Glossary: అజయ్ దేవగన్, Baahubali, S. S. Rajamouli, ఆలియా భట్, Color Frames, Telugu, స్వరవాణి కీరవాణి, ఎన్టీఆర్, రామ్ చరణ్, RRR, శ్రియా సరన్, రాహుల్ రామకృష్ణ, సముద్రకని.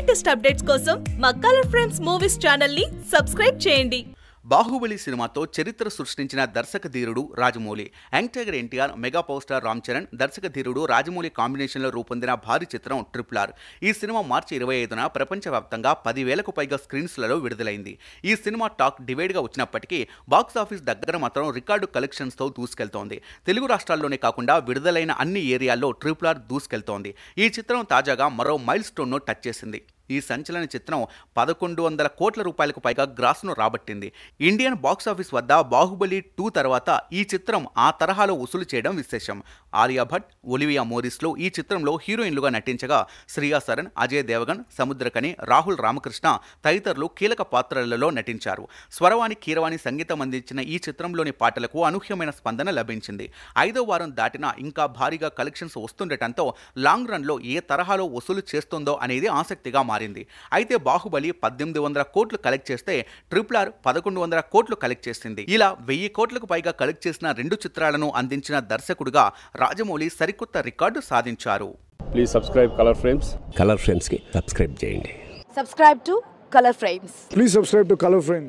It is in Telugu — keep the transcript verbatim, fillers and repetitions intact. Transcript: లేటెస్ట్ అప్డేట్స్ కోసం మా కలర్ ఫ్రేమ్స్ మూవీస్ ఛానల్ ని సబ్స్క్రైబ్ చేయండి। బాహుబలి సినిమాతో చరిత్ర సృష్టించిన దర్శక ధీరుడు Rajamouli, young tiger ఎన్టీఆర్, mega power star రామ్ చరణ్, దర్శక ధీరుడు రాజమౌళి కాంబినేషన్లో రూపొందిన భారీ చిత్రం ట్రిపుల్ ఆర్। ఈ సినిమా మార్చి ఇరవై ఐదున ప్రపంచవ్యాప్తంగా పది వేలకు పైగా స్క్రీన్స్లలో విడుదలైంది। ఈ సినిమా టాక్ డివైడ్గా వచ్చినప్పటికీ బాక్సాఫీస్ దగ్గర మాత్రం రికార్డు కలెక్షన్స్తో దూసుకెళ్తోంది। తెలుగు రాష్ట్రాల్లోనే కాకుండా విడుదలైన అన్ని ఏరియాల్లో ట్రిపుల్ ఆర్ దూసుకెళ్తోంది। ఈ చిత్రం తాజాగా మరో మైల్ స్టోన్ను టచ్ చేసింది। ఈ సంచలన చిత్రం పదకొండు వందల కోట్ల రూపాయలకు పైగా గ్రాస్ను రాబట్టింది। ఇండియన్ బాక్సాఫీస్ వద్ద బాహుబలి టూ తర్వాత ఈ చిత్రం ఆ తరహాలో వసూలు చేయడం విశేషం। ఆలియా భట్, ఒలివియా మోరిస్లో ఈ చిత్రంలో హీరోయిన్లుగా నటించగా శ్రియా సరన్, అజయ్ దేవగన్, సముద్రకని, రాహుల్ రామకృష్ణ తదితరులు కీలక పాత్రలలో నటించారు। స్వరవాణి కీరవాణి సంగీతం అందించిన ఈ చిత్రంలోని పాటలకు అనూహ్యమైన స్పందన లభించింది। ఐదో వారం దాటినా ఇంకా భారీగా కలెక్షన్స్ వస్తుండటంతో లాంగ్ రన్లో ఏ తరహాలో వసూలు చేస్తుందో అనేది ఆసక్తిగా మారింది। అయితే బాహుబలి పద్దెనిమిది వందల కోట్లు కలెక్ట్ చేస్తే ట్రిపుల్ ఆర్ పదకొండు వందల కోట్లు కలెక్ట్ చేసింది। ఇలా వెయ్యి కోట్లకు పైగా కలెక్ట్ చేసిన రెండు చిత్రాలను అందించిన దర్శకుడిగా రాజమౌళి సరికొత్త రికార్డు సాధించారు। Please subscribe colour Frames Colour frames కి సబ్స్క్రైబ్ చేయండి। Subscribe to colour frames please subscribe to colour frames.